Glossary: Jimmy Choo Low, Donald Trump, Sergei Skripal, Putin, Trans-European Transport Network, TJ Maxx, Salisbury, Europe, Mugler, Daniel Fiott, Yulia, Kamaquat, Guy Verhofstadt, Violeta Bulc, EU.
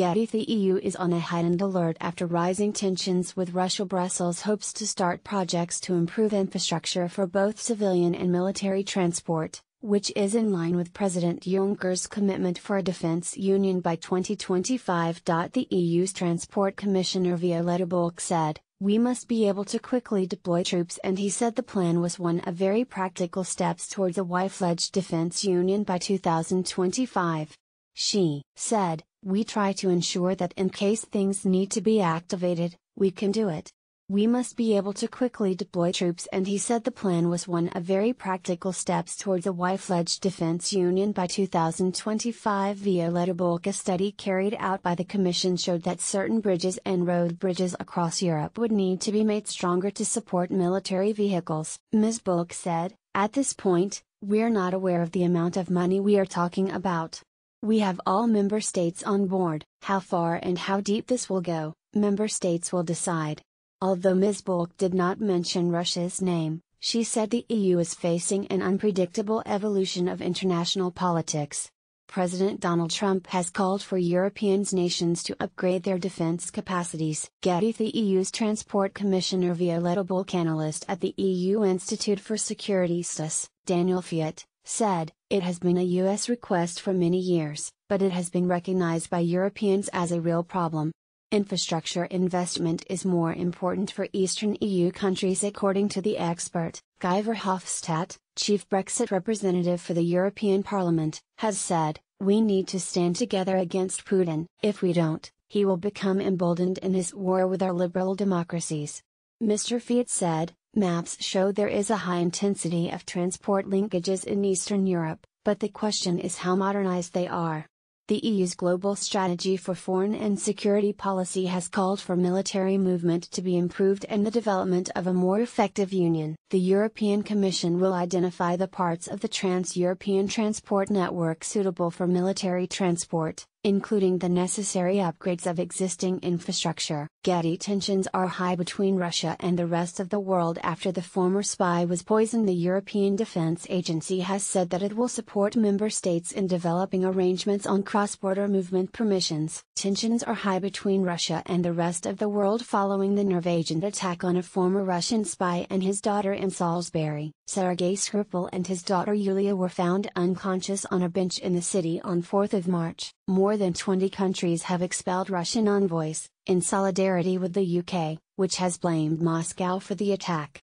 Gaddy. The EU is on a heightened alert after rising tensions with Russia. Brussels hopes to start projects to improve infrastructure for both civilian and military transport, which is in line with President Juncker's commitment for a defense union by 2025. The EU's Transport Commissioner Violeta Bulc said, "We must be able to quickly deploy troops," and he said the plan was one of very practical steps towards a wide-fledged defense union by 2025. She said, "We try to ensure that in case things need to be activated, we can do it. We must be able to quickly deploy troops," and he said the plan was one of very practical steps towards a wide-fledged defense union by 2025. Violeta Bulc. A study carried out by the Commission showed that certain bridges and road bridges across Europe would need to be made stronger to support military vehicles. Ms. Bulc said, "At this point, we're not aware of the amount of money we are talking about. We have all member states on board. How far and how deep this will go, member states will decide." Although Ms. Bulc did not mention Russia's name, she said the EU is facing an unpredictable evolution of international politics. President Donald Trump has called for European nations to upgrade their defense capacities. Gaddy. The EU's Transport Commissioner Violeta Bulc. Analyst at the EU Institute for Security Studies, Daniel Fiott, said, "It has been a U.S. request for many years, but it has been recognized by Europeans as a real problem. Infrastructure investment is more important for Eastern EU countries," according to the expert. Guy Verhofstadt, chief Brexit representative for the European Parliament, has said, "We need to stand together against Putin. If we don't, he will become emboldened in his war with our liberal democracies." Mr. Fiott said, "Maps show there is a high intensity of transport linkages in Eastern Europe, but the question is how modernized they are." The EU's Global Strategy for Foreign and Security Policy has called for military movement to be improved and the development of a more effective union. The European Commission will identify the parts of the Trans-European Transport Network suitable for military transport, including the necessary upgrades of existing infrastructure. Gaddy. Tensions are high between Russia and the rest of the world after the former spy was poisoned. The European Defence Agency has said that it will support member states in developing arrangements on cross-border movement permissions. Tensions are high between Russia and the rest of the world following the nerve agent attack on a former Russian spy and his daughter in Salisbury. Sergei Skripal and his daughter Yulia were found unconscious on a bench in the city on 4 March. More than 20 countries have expelled Russian envoys, in solidarity with the UK, which has blamed Moscow for the attack.